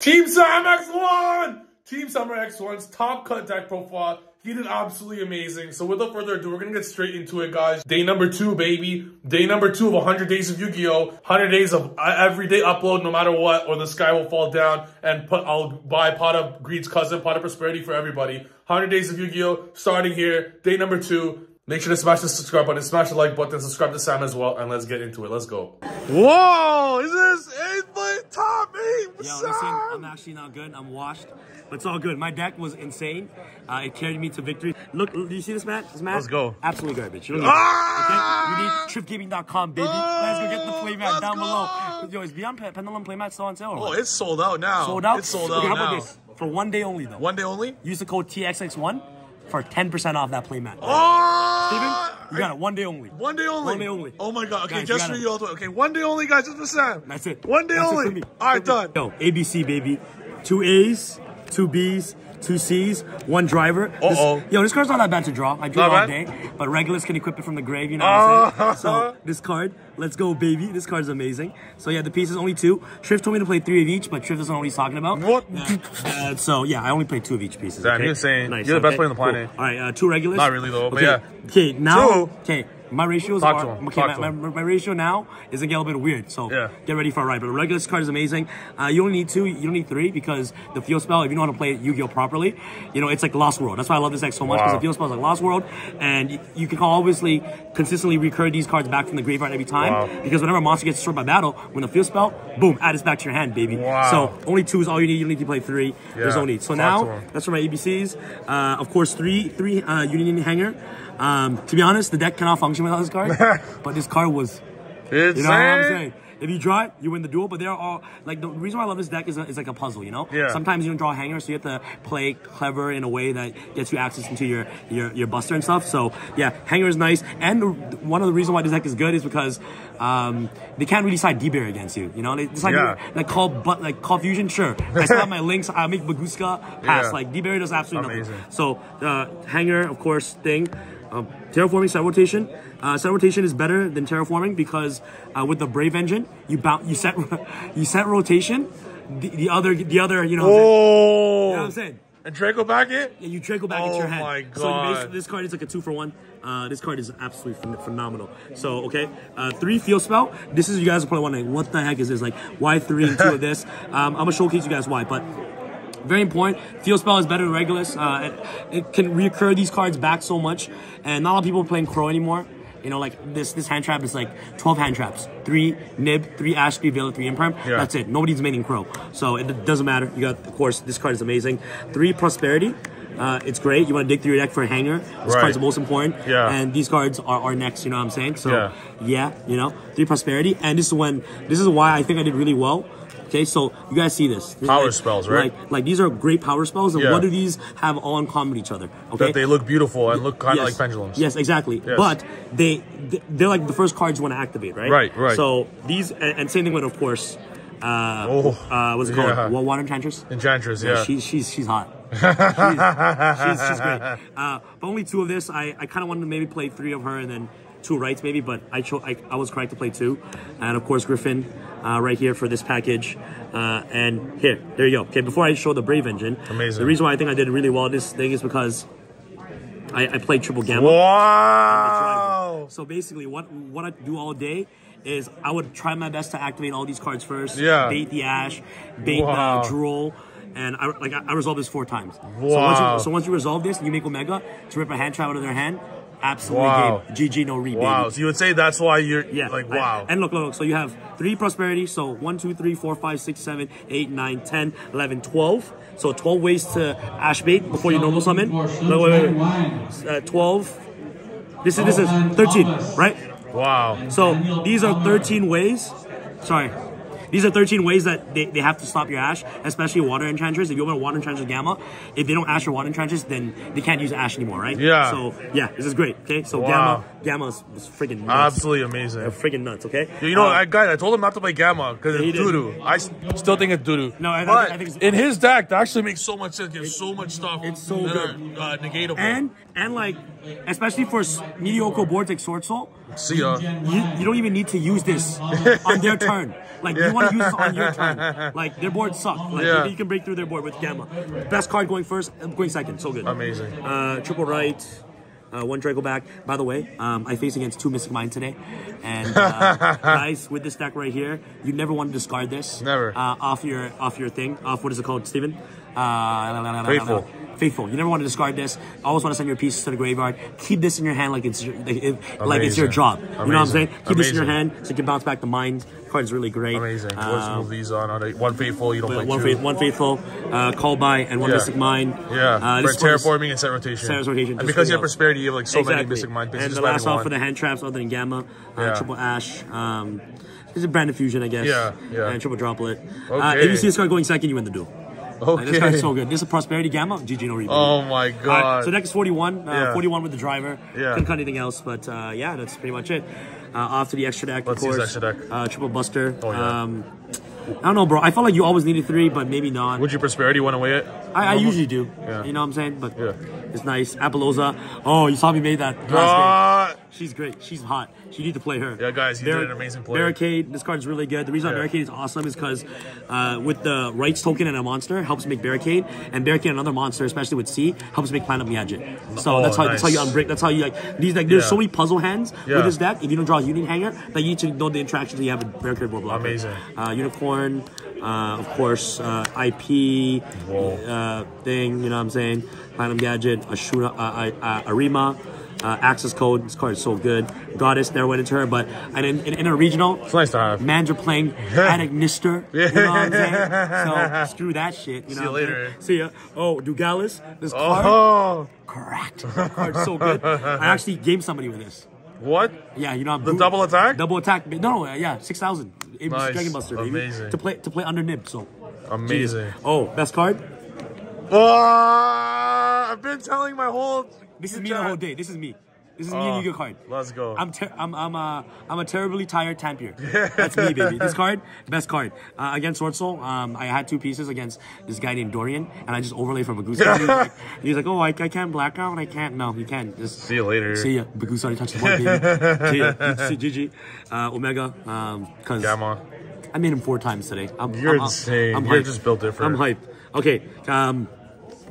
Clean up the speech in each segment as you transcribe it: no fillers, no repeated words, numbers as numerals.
Team Samurai X1! Team Samurai X1's top cut deck profile. He did absolutely amazing. So without further ado, we're gonna get straight into it, guys. Day number 2, baby. Day number 2 of 100 days of Yu-Gi-Oh! 100 days of everyday upload, no matter what, or the sky will fall down. And I'll buy Pot of Greed's cousin, Pot of Prosperity for everybody. 100 days of Yu-Gi-Oh! Starting here, day number 2. Make sure to smash the subscribe button, smash the like button, subscribe to Sam as well, and let's get into it. Let's go. Whoa! Is this 8-foot top 8? What's up? I'm actually not good. I'm washed, but it's all good. My deck was insane. It carried me to victory. Look, do you see this match? Let's go. Absolute garbage. Okay? We need TrifGaming.com, baby. Let's go get the playmat down below. Yo, is Beyond Pendulum playmat still on sale? Or it's sold out now. Sold out? It's sold out now. How about this? For one day only, though. One day only? Use the code TXX1 for 10% off that playmat. Oh! Steven, you got it. One day only. One day only? One day only. Oh my god. Okay, guys, just for you all the way. Okay, one day only, guys. Just for Sam. That's it. One day only. Alright, done. Yo, ABC, baby. 2 A's, 2 B's, 2 C's, 1 driver. Uh-oh. Yo, this card's not that bad to draw. I drew it all day, but Regulus can equip it from the grave, you know what I'm saying? So, this card, let's go, baby. This card's amazing. So, yeah, the piece is only 2. Triff told me to play 3 of each, but Triff doesn't know what he's talking about. What? So, yeah, I only played 2 of each pieces. Damn, okay? You're insane. Nice. You're the best player on the planet. Cool. All right, 2 Regulus. Not really, though, but okay. Yeah. Okay, now, okay. My ratios my ratio now is gonna get a little bit weird, so yeah. Get ready for a ride. But the Regulus card is amazing. You only need 2, you don't need 3, because the Fuel Spell, if you know how to play Yu-Gi-Oh properly, you know, it's like Lost World. That's why I love this deck so much, because the Fuel Spell is like Lost World, and you can obviously consistently recur these cards back from the graveyard every time, because whenever a monster gets destroyed by battle, when the Fuel Spell, boom, add this back to your hand, baby. So only 2 is all you need. You don't need to play 3. Yeah. There's no need. So now, that's for my ABCs. Of course, 3 Union Hanger. To be honest, the deck cannot function without this card, but this card was, you know what I'm saying? If you draw it, you win the duel, but they're all, like, the reason why I love this deck is it's like a puzzle, you know? Yeah. Sometimes you don't draw a hanger, so you have to play clever in a way that gets you access into your Buster and stuff, so, yeah, hanger is nice, and one of the reasons why this deck is good is because, they can't really side D-Barry against you, you know? They decide like call fusion, sure. I still have my links, I make Bagooska pass, like, D-Barry does absolutely nothing. So, hanger, of course, thing. Terraforming, Set Rotation. Set Rotation is better than Terraforming because with the Brave Engine, you set rotation. The other, you know what I'm saying? You know what I'm saying? And Drago back it? Yeah, you Drago back into your head. Oh my god. So basically, this card is like a 2-for-1. This card is absolutely phenomenal. So, okay. 3 Fuel Spell. This is, you guys are probably wondering, what the heck is this? Like, why 3 and 2 of this? I'm going to showcase you guys why, but... Very important. Fuel Spell is better than Regulus. It can recur these cards back so much, and not a lot of people are playing Crow anymore. You know, like this hand trap is like 12 hand traps. 3 Nib, 3 Ash, 3 Vela, 3 Imprim. Yeah. That's it. Nobody's maining Crow, so it doesn't matter. You got, of course, this card is amazing. 3 Prosperity. It's great. You want to dig through your deck for a hanger. This card's the most important. Yeah. And these cards are next, you know what I'm saying? So, yeah, you know, 3 Prosperity. And this is why I think I did really well. Okay, so you guys see this. Power spells, right? Like these are great power spells, and what do these have all in common with each other? Okay, that they look beautiful and look kind of like pendulums. Yes, exactly. Yes. But they're like the first cards you want to activate, right? Right, right. So these, and same thing with, of course, what's it called? Water Enchantress? Enchantress, yeah. She's hot. she's great. But only 2 of this. I kind of wanted to maybe play 3 of her and then 2 rights maybe, but I was correct to play 2, and of course Griffin right here for this package, and here, there you go. Okay, before I show the Brave Engine, amazing. The reason why I think I did really well in this thing is because I played triple Gamma. Wow! So basically, what I do all day is I would try my best to activate all these cards first. Yeah. Bait the Ash, bait the Drool. And I resolved this 4 times. Wow. So once you resolve this, you make Omega to rip a hand trap out of their hand. Absolutely game. GG, no read. Wow. Baby. So you would say that's why you're like, wow. And look. So you have 3 Prosperity. So 1, 2, 3, 4, 5, 6, 7, 8, 9, 10, 11, 12. So 12 ways to Ash bait before you normal summon. No, wait. 12. This is 13, right? Wow. So these are 13 ways. Sorry. These are 13 ways that they have to stop your Ash, especially Water Enchantress. If you open a Water Enchantress Gamma, if they don't Ash your Water Enchantress, then they can't use Ash anymore, right? Yeah. So, yeah, this is great, okay? So, Gamma was freaking nuts. Absolutely amazing. Freaking nuts, okay? You know, I told him not to play Gamma because it's doo-doo. I still think it's doo-doo. No, I think it's... In his deck, that actually makes so much sense. There's so much stuff. It's so good. Negatable. And, like, especially for mediocre boards like Sword Soul, See ya. You don't even need to use this on their turn. Like, you want to use it on your turn. Like, their board sucked. Like, you can break through their board with Gamma. Best card going first, going second. So good. Amazing. Triple right. One Drago back. By the way, I face against two Mystic Minds today. And guys, with this deck right here, you never want to discard this. Never. Off your thing. Off, what is it called, Steven? Faithful. Faithful. You never want to discard this. Always want to send your pieces to the graveyard. Keep this in your hand like it's your job. Amazing. You know what I'm saying? Keep this in your hand so you can bounce back the mind. The card is really great. Amazing. Let's move these on. One Faithful, you don't play two. One Faithful, Call By, and one Mystic Mind. Yeah. For Terraforming and Set Rotation. Set Rotation. And because you have Prosperity, you have like so many Mystic Mind pieces. And the last off for the hand traps other than Gamma, Triple Ash. This is a brand infusion, I guess. Yeah, yeah. And Triple Droplet. Okay. If you see this card going second, you win the duel. Okay. Like, this card's so good. This is a Prosperity Gamma. GG, no repeat. Oh my god. Right, so deck is 41. 41 with the driver. Yeah. Couldn't cut anything else, but yeah, that's pretty much it. Off to the extra deck, of course. Let's use extra deck. Triple Buster. Oh, yeah. I don't know, bro. I felt like you always needed three, but maybe not. Would you Prosperity want to weigh it? I usually do. Yeah. You know what I'm saying? But it's nice. Apeloza. Oh, you saw me made that last game. She's great. She's hot. You need to play her. Yeah, guys, you did an amazing play. Barricade. This card is really good. The reason why Barricade is awesome is because with the rights token and a monster, helps make Barricade. And Barricade and another monster, especially with C, helps make Planet Magic. So that's how you unbreak. That's how you like these. Like, there's so many puzzle hands with this deck. If you don't draw a Union Hanger, that you need to know the interactions you have with Barricade board blocker. Amazing. Unicorn, of course, IP thing. You know what I'm saying? Planet Gadget, Ashura, Arima. Access code. This card is so good. Goddess never went into her, but and in a regional, it's nice to have. Mans are playing Attic Nister. You know what I'm saying? So screw that shit. You know, see you later. See ya. Oh, Dugalis. This card. Correct. This card's so good. I actually game somebody with this. What? Yeah, you know I'm the double attack. Double attack. No, yeah, 6,000. Nice. Dragon Buster, baby. Amazing. To play under Nib. So amazing. Jeez. Oh, best card. I've been telling my whole. This is me the whole day. This is me. This is me and Yu Gi Oh card. Let's go. I'm a terribly tired Tampier. That's me, baby. This card, best card. Against Sword Soul, I had two pieces against this guy named Dorian, and I just overlay from Bagooska. He's like, oh, I can't black out, and I can't. No, you can't. Just see you later. See ya. Bagusari touched the board, baby. See ya. GG. Omega. Gamma. I made him 4 times today. You're insane. You're just built different. I'm hype. Okay.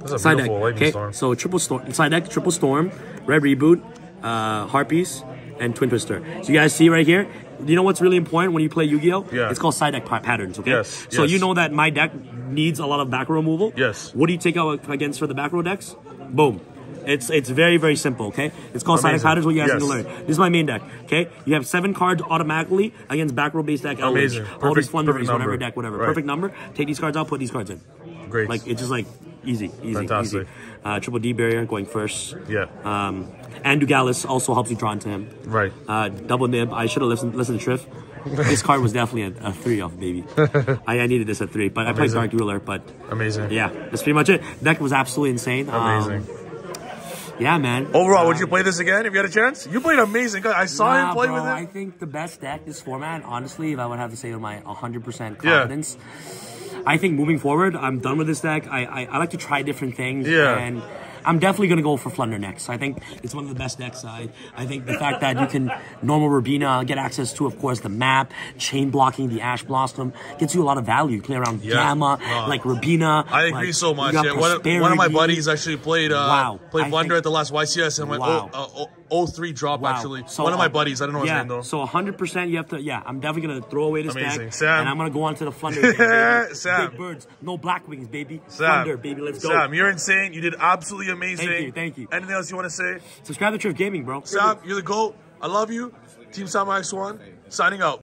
Side deck, okay. Storm. So triple storm, side deck, triple storm, red reboot, Harpies, and Twin Twister. So you guys see right here. You know what's really important when you play Yu-Gi-Oh? Yeah. It's called side deck patterns, okay? Yes. So you know that my deck needs a lot of back row removal. Yes. What do you take out against for the back row decks? Boom. It's very, very simple, okay? It's called side deck patterns, what you guys need to learn. This is my main deck, okay? You have 7 cards automatically against back row based deck. Amazing. All these Flundereeze, whatever deck, whatever. Right. Perfect number. Take these cards out, put these cards in. Great. Like, it's just like... Easy. Fantastic. Easy. Triple D barrier going first. Yeah. And Dugalis also helps you draw into him. Right. Double Nib. I should have listened to Triff. This card was definitely a 3-off, baby. I needed this at 3, but amazing. I played Dark Ruler, but... Amazing. Yeah, that's pretty much it. Deck was absolutely insane. Amazing. Yeah, man. Overall, would you play this again if you had a chance? You played amazing. I saw him play with it. I think the best deck this format, honestly, if I would have to say with my 100% confidence... Yeah. I think moving forward, I'm done with this deck. I like to try different things. Yeah. And I'm definitely going to go for Flunder next. I think it's one of the best decks. I think the fact that you can normal Rubina, get access to, of course, the map, chain blocking, the Ash Blossom, gets you a lot of value. You play around Gamma, like Rubina. I agree so much. Yeah. One of my buddies actually played Flunder at the last YCS and went, oh, 03 drop actually. So one of my buddies, I don't know his name though. So 100% you have to, I'm definitely going to throw away this deck. Sam. And I'm going to go on to the Flunder. Sam. Big birds, no black wings, baby. Sam. Flunder, baby, let's go. Sam, you're insane. You did absolutely amazing. Thank you. Anything else you want to say? Subscribe to Trif Gaming, bro. Sam, you're the GOAT. I love you. Team Samurai X1, signing out.